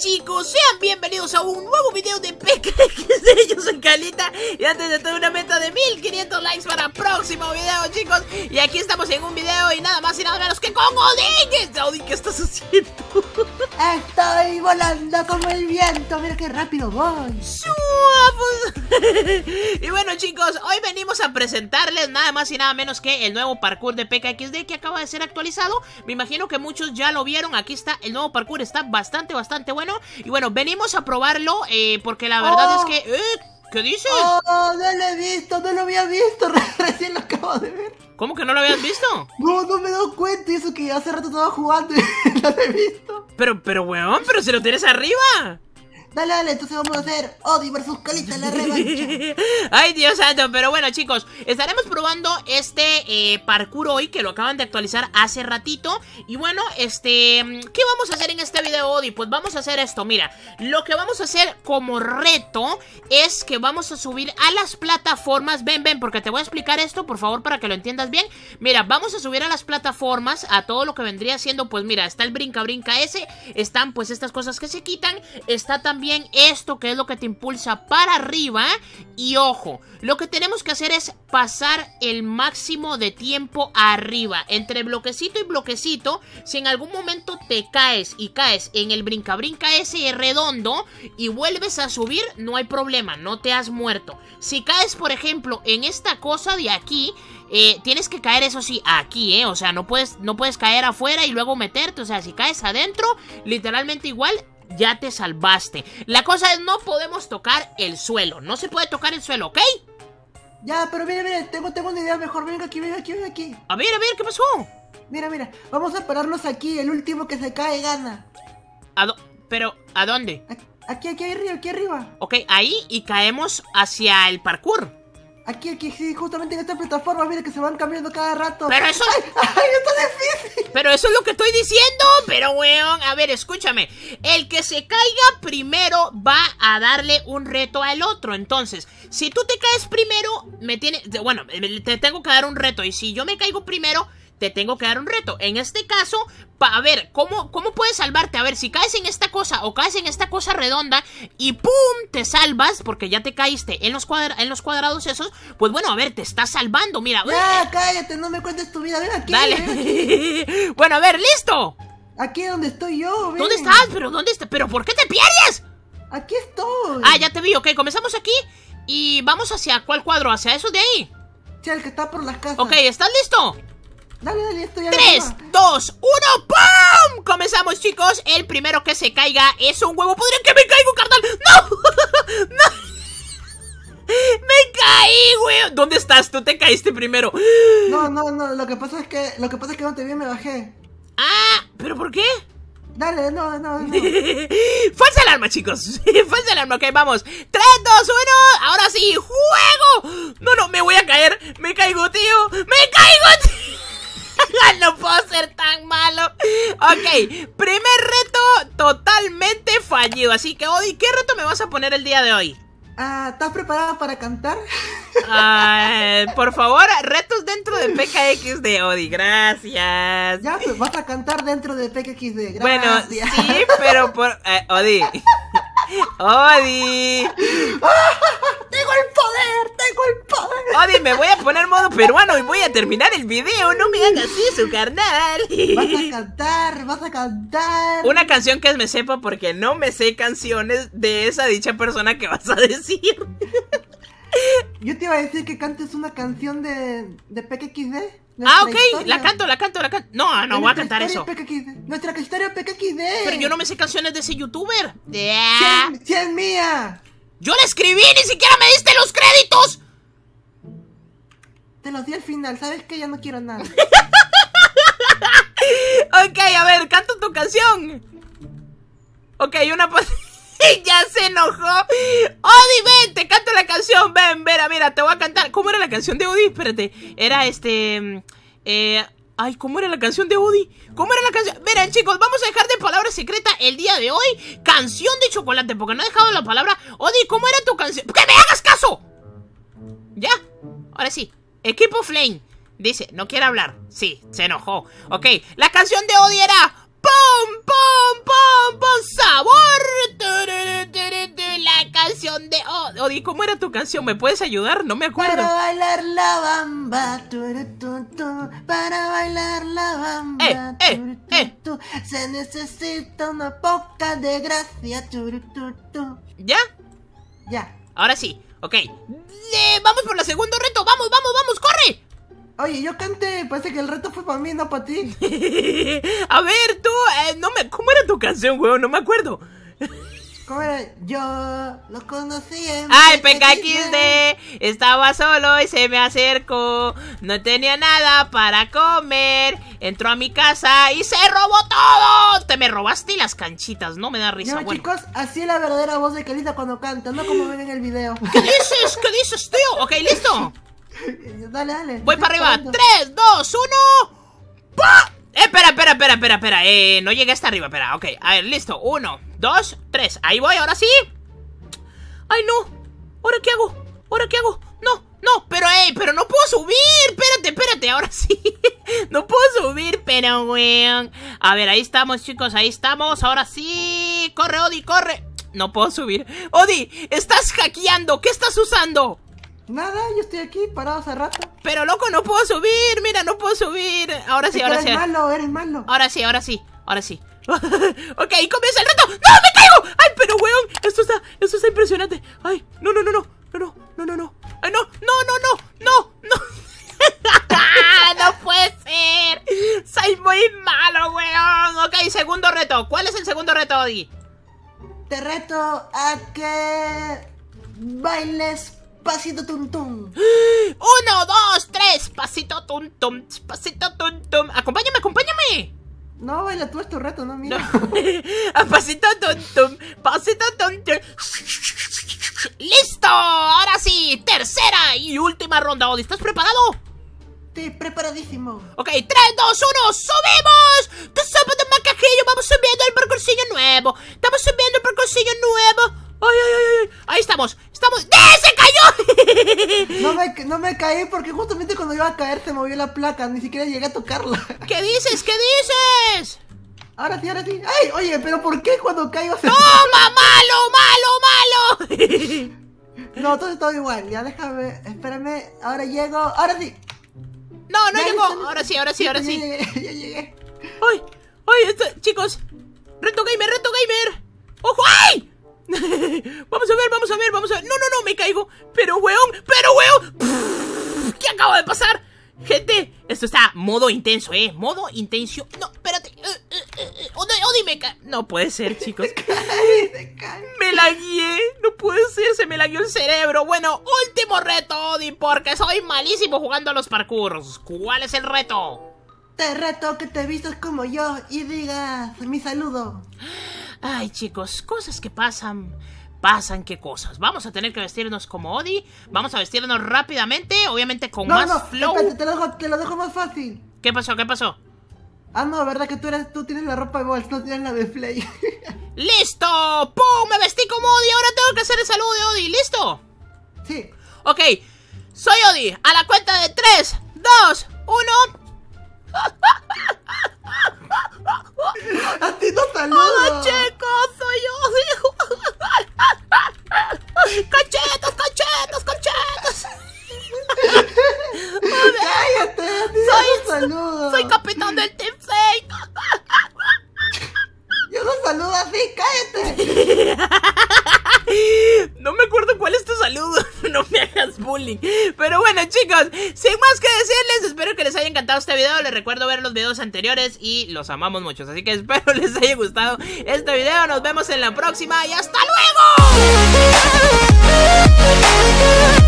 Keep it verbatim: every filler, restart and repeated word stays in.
chicos, sean bienvenidos a un nuevo video de P K X D. Yo soy Kaleta y antes de todo una meta de mil quinientos likes para el próximo video, chicos. Y aquí estamos en un video y nada más y nada menos que con Odin. Odin, ¿qué estás haciendo? Estoy volando como el viento, mira qué rápido voy. Y bueno, chicos, hoy venimos a presentarles nada más y nada menos que el nuevo parkour de P K X D que acaba de ser actualizado. Me imagino que muchos ya lo vieron. Aquí está el nuevo parkour, está bastante, bastante bueno. Y bueno, venimos a probarlo eh, porque la verdad oh. es que... Eh, ¿qué dices? Oh, no lo he visto, no lo había visto, recién lo acabo de ver. ¿Cómo que no lo habías visto? No, no me he dado cuenta, eso que hace rato estaba jugando y no lo he visto. Pero, pero weón, pero si lo tienes arriba. Dale, dale, entonces vamos a hacer Oddy versus Kaleta en la revancha. Ay, Dios santo, pero bueno, chicos, estaremos probando este eh, parkour hoy, que lo acaban de actualizar hace ratito. Y bueno, este, ¿qué vamos a hacer en este video, Oddy? Pues vamos a hacer esto, mira. Lo que vamos a hacer como reto es que vamos a subir a las plataformas. Ven, ven, porque te voy a explicar esto, por favor, para que lo entiendas bien. Mira, vamos a subir a las plataformas a todo lo que vendría siendo, pues mira, está el brinca, brinca ese. Están pues estas cosas que se quitan. Está también bien esto que es lo que te impulsa para arriba. Y ojo, lo que tenemos que hacer es pasar el máximo de tiempo arriba. Entre bloquecito y bloquecito, si en algún momento te caes y caes en el brinca brinca ese redondo y vuelves a subir, no hay problema, no te has muerto. Si caes por ejemplo en esta cosa de aquí, eh, tienes que caer eso sí aquí, eh, o sea, no puedes, no puedes caer afuera y luego meterte. O sea, si caes adentro, literalmente igual ya te salvaste. La cosa es, no podemos tocar el suelo. No se puede tocar el suelo, ¿ok? Ya, pero mira, mira, tengo, tengo una idea mejor. Venga aquí, venga aquí, venga aquí. A ver, a ver, ¿qué pasó? Mira, mira, vamos a pararnos aquí. El último que se cae gana. ¿A do- pero, ¿a dónde? Aquí, aquí arriba, aquí arriba. Ok, ahí y caemos hacia el parkour. Aquí, aquí, sí, justamente en esta plataforma, mira que se van cambiando cada rato. Pero eso... ¡Ay, ay, está difícil! Pero eso es lo que estoy diciendo, pero weón, a ver, escúchame. El que se caiga primero va a darle un reto al otro. Entonces, si tú te caes primero, me tiene... Bueno, te tengo que dar un reto. Y si yo me caigo primero, te tengo que dar un reto. En este caso, pa, a ver, ¿cómo, ¿cómo puedes salvarte? A ver, si caes en esta cosa o caes en esta cosa redonda y ¡pum! Te salvas porque ya te caíste en los, cuadra en los cuadrados esos. Pues bueno, a ver, te estás salvando, mira. Ya, uh, cállate, no me cuentes tu vida, ven aquí. Dale. Ven aquí. Bueno, a ver, listo. Aquí es donde estoy yo, ven. ¿Dónde estás? ¿Pero dónde estás? ¿Pero por qué te pierdes? Aquí estoy. Ah, ya te vi, ok, comenzamos aquí y vamos hacia ¿cuál cuadro? ¿Hacia esos de ahí? Sí, el que está por las casas. Ok, ¿estás listo? Dale, dale, estoy a tres, dos, uno, ¡pum! Comenzamos, chicos. El primero que se caiga es un huevo. ¿Podrían que me caigo, carnal? ¡No! ¡No! ¡Me caí, güey! ¿Dónde estás? Tú te caíste primero. No, no, no, lo que pasa es que Lo que pasa es que no te vi y me bajé. Ah, ¿pero por qué? Dale, no, no, no. Falsa alarma, chicos. Falsa alarma, ok, vamos. tres, dos, uno. Ahora sí, juego. No, no, me voy a caer. Me caigo, tío. Me caigo, tío. No puedo ser tan malo. Ok, primer reto totalmente fallido. Así que, Oddy, ¿qué reto me vas a poner el día de hoy? Ah, ¿estás preparada para cantar? Ah, por favor, retos dentro de P K X D, Oddy, gracias. Ya, pues vas a cantar dentro de P K X D, gracias. Bueno, sí, pero por... Eh, Oddy. Oddy. ¡Tengo el poder! ¡Tengo el poder! Oddy, me voy a poner modo peruano y voy a terminar el video. No me hagas eso, carnal. Vas a cantar, vas a cantar. Una canción que me sepa porque no me sé canciones de esa dicha persona que vas a decir. Yo te iba a decir que cantes una canción de, de P K X D. Ah, ok, historia. la canto, la canto, la canto. No, no voy a cantar eso. P K X D. Nuestra historia P K X D. Pero yo no me sé canciones de ese youtuber. Yeah. ¡Sí es mía! ¡Yo la escribí! ¡Ni siquiera me diste los créditos! Te los di al final, ¿sabes qué? Ya no quiero nada. Ok, a ver, canto tu canción. Ok, una... Ya se enojó. Oddy, ven, te canto la canción. Ven, mira, mira, te voy a cantar. ¿Cómo era la canción de Oddy? Espérate. Era este... Eh... Ay, ¿cómo era la canción de Oddy? ¿Cómo era la canción? Miren, chicos, vamos a dejar de palabra secreta el día de hoy. Canción de chocolate, porque no he dejado la palabra. Oddy, ¿cómo era tu canción? ¡Que me hagas caso! Ya, ahora sí. Equipo Flame. Dice, no quiere hablar. Sí, se enojó. Ok, la canción de Oddy era... ¡Pum, pum, pum, pum! ¡Sabor! Oddy, ¿cómo era tu canción? ¿Me puedes ayudar? No me acuerdo. Para bailar la bamba, para bailar la bamba, eh, eh, eh. se necesita una poca de gracia. ¿Ya? Ya. Ahora sí, ok. Eh, vamos por el segundo reto, vamos, vamos, vamos, corre. Oye, yo canté, parece que el reto fue para mí, no para ti. A ver, tú, eh, no me, ¿cómo era tu canción, weón? No me acuerdo. ¿Cómo era? Yo lo conocí en... ¡Ay, P K X D! Estaba solo y se me acercó. No tenía nada para comer. Entró a mi casa y se robó todo. Te me robaste las canchitas, no me da risa. No, bueno, chicos, así es la verdadera voz de Kaleta cuando canta, no como ven en el video. ¿Qué dices? ¿Qué dices, tío? Ok, listo. Dale, dale. Voy para arriba. Pronto. tres, dos, uno. ¡Pah! Eh, espera, espera, espera, espera, espera. Eh, no llegué hasta arriba, espera. Ok, a ver, listo. Uno, dos, tres. Ahí voy, ahora sí. Ay, no. ¿Ahora qué hago? ¿Ahora qué hago? No, no, pero, eh, pero no puedo subir. Espérate, espérate, ahora sí. No puedo subir, pero, weón. A ver, ahí estamos, chicos, ahí estamos. Ahora sí. Corre, Oddy, corre. No puedo subir. Oddy, estás hackeando. ¿Qué estás usando? Nada, yo estoy aquí, parado hace rato. Pero loco, no puedo subir, mira, no puedo subir. Ahora sí, ahora sí. Eres malo, eres malo. Ahora sí, ahora sí, ahora sí. Ok, comienza el reto. ¡No, me caigo! ¡Ay, pero weón! Esto está, esto está impresionante. ¡Ay, no, no, no, no! No, no, no, no. ¡Ay, no, no, no, no! ¡No, no! ¡No puede ser! ¡Soy muy malo, weón! Ok, segundo reto. ¿Cuál es el segundo reto, Oddy? Te reto a que bailes... pasito tum tum. Uno, dos, tres. Pasito tum tum. Pasito tum tum. Acompáñame, acompáñame. No, baila tú, es tu reto, no mira. No. Pasito tum tum. Pasito tum tum. ¡Listo! Ahora sí, tercera y última ronda, Oddy. ¿Estás preparado? Estoy preparadísimo. Ok, tres, dos, uno, ¡subimos! Tú sabes de macajillo, vamos subiendo el percursillo nuevo. Estamos subiendo el percursillo nuevo. ¡Ay, ay, ay, ay! Ahí estamos, estamos... ¡Eh, se cayó! No me, no me caí porque justamente cuando iba a caer se movió la placa, ni siquiera llegué a tocarla. ¿Qué dices? ¿Qué dices? Ahora sí, ahora sí. ¡Ay, oye! ¿Pero por qué cuando caigo se... ¡Toma, malo, malo, malo! No, todo está igual, ya déjame, espérame, ahora llego, ahora sí. No, no ya llegó, está... ahora sí, ahora sí, ahora sí. Ya llegué, ya llegué. ¡Ay, ay, esto... chicos! ¡Reto gamer, reto gamer! ¡Ojo! ¡Ay! Vamos a ver, vamos a ver, vamos a ver. No, no, no, me caigo. Pero, weón, pero, weón. Pff, ¿qué acaba de pasar? Gente, esto está modo intenso, eh. Modo intenso. No, espérate. Oddy, Oddy, me ca... No puede ser, chicos. Te caes, te caes. Me la guié. No puede ser, se me la guió el cerebro. Bueno, último reto, Oddy, porque soy malísimo jugando a los parkours. ¿Cuál es el reto? Te reto que te vistas como yo y digas mi saludo. Ay, chicos, cosas que pasan. Pasan, qué cosas. Vamos a tener que vestirnos como Oddy. Vamos a vestirnos rápidamente, obviamente con no, más no, flow. Espérate, te, lo dejo, te lo dejo más fácil. ¿Qué pasó? ¿Qué pasó? Ah, no, verdad que tú, eres, tú tienes la ropa de Bols, no tienes la de Play. ¡Listo! ¡Pum! Me vestí como Oddy. Ahora tengo que hacer el saludo de Oddy. ¿Listo? Sí. Ok, soy Oddy. A la cuenta de tres, dos, uno... A ti no saludo. Hola, chicos, soy Oddy. Cachetas, cachetas, cachetas. Cállate, a ti soy, no saludo. Soy capitán del Team Fake. Yo no saludo así, cállate. No me acuerdo cuál es tu saludo. No me hagas bullying. Pero bueno, chicos, sin más que decirles, espero que les haya encantado este video. Les recuerdo ver los videos anteriores y los amamos muchos. Así que espero les haya gustado este video. Nos vemos en la próxima y ¡hasta luego!